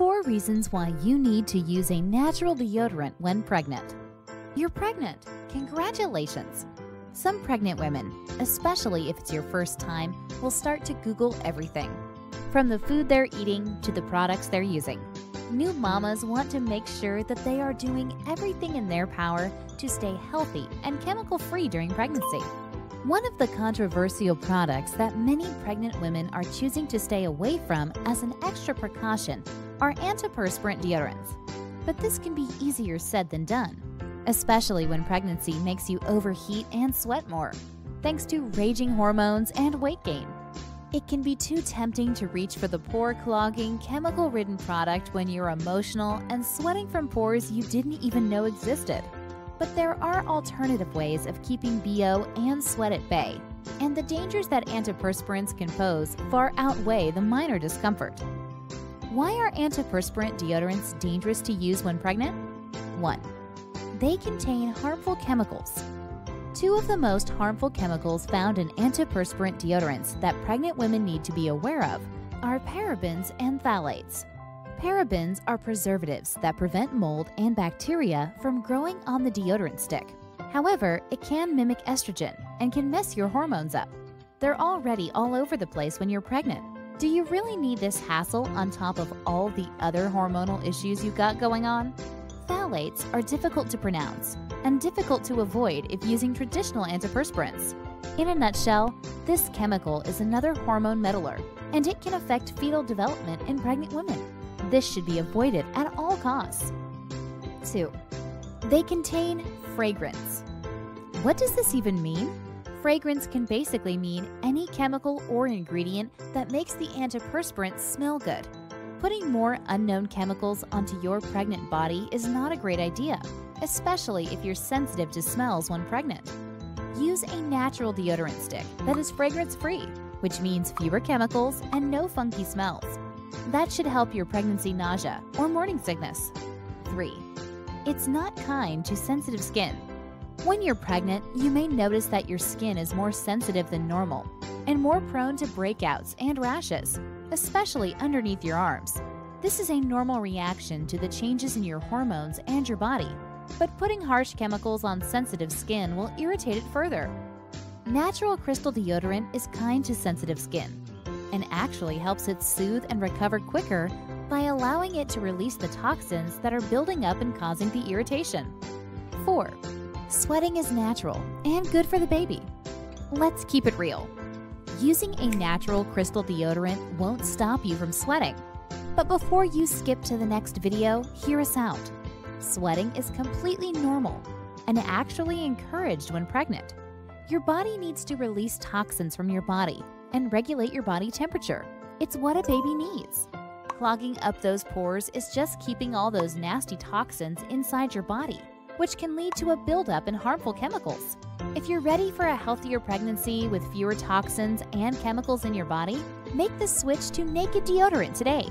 4 reasons why you need to use a natural deodorant when pregnant. You're pregnant! Congratulations! Some pregnant women, especially if it's your first time, will start to Google everything, from the food they're eating to the products they're using. New mamas want to make sure that they are doing everything in their power to stay healthy and chemical-free during pregnancy. One of the controversial products that many pregnant women are choosing to stay away from as an extra precaution are antiperspirant deodorants. But this can be easier said than done, especially when pregnancy makes you overheat and sweat more, thanks to raging hormones and weight gain. It can be too tempting to reach for the pore-clogging, chemical-ridden product when you're emotional and sweating from pores you didn't even know existed. But there are alternative ways of keeping BO and sweat at bay, and the dangers that antiperspirants can pose far outweigh the minor discomfort. Why are antiperspirant deodorants dangerous to use when pregnant? 1. They contain harmful chemicals. 2 of the most harmful chemicals found in antiperspirant deodorants that pregnant women need to be aware of are parabens and phthalates. Parabens are preservatives that prevent mold and bacteria from growing on the deodorant stick. However, it can mimic estrogen and can mess your hormones up. They're already all over the place when you're pregnant. Do you really need this hassle on top of all the other hormonal issues you've got going on? Phthalates are difficult to pronounce and difficult to avoid if using traditional antiperspirants. In a nutshell, this chemical is another hormone meddler, and it can affect fetal development in pregnant women. This should be avoided at all costs. 2. They contain fragrance. What does this even mean? Fragrance can basically mean any chemical or ingredient that makes the antiperspirant smell good. Putting more unknown chemicals onto your pregnant body is not a great idea, especially if you're sensitive to smells when pregnant. Use a natural deodorant stick that is fragrance-free, which means fewer chemicals and no funky smells. That should help your pregnancy nausea or morning sickness. 3. It's not kind to sensitive skin. When you're pregnant, you may notice that your skin is more sensitive than normal and more prone to breakouts and rashes, especially underneath your arms. This is a normal reaction to the changes in your hormones and your body, but putting harsh chemicals on sensitive skin will irritate it further. Natural crystal deodorant is kind to sensitive skin and actually helps it soothe and recover quicker by allowing it to release the toxins that are building up and causing the irritation. 4. Sweating is natural and good for the baby. Let's keep it real. Using a natural crystal deodorant won't stop you from sweating. But before you skip to the next video, hear us out. Sweating is completely normal and actually encouraged when pregnant. Your body needs to release toxins from your body and regulate your body temperature. It's what a baby needs. Clogging up those pores is just keeping all those nasty toxins inside your body, which can lead to a buildup in harmful chemicals. If you're ready for a healthier pregnancy with fewer toxins and chemicals in your body, make the switch to Nakd deodorant today.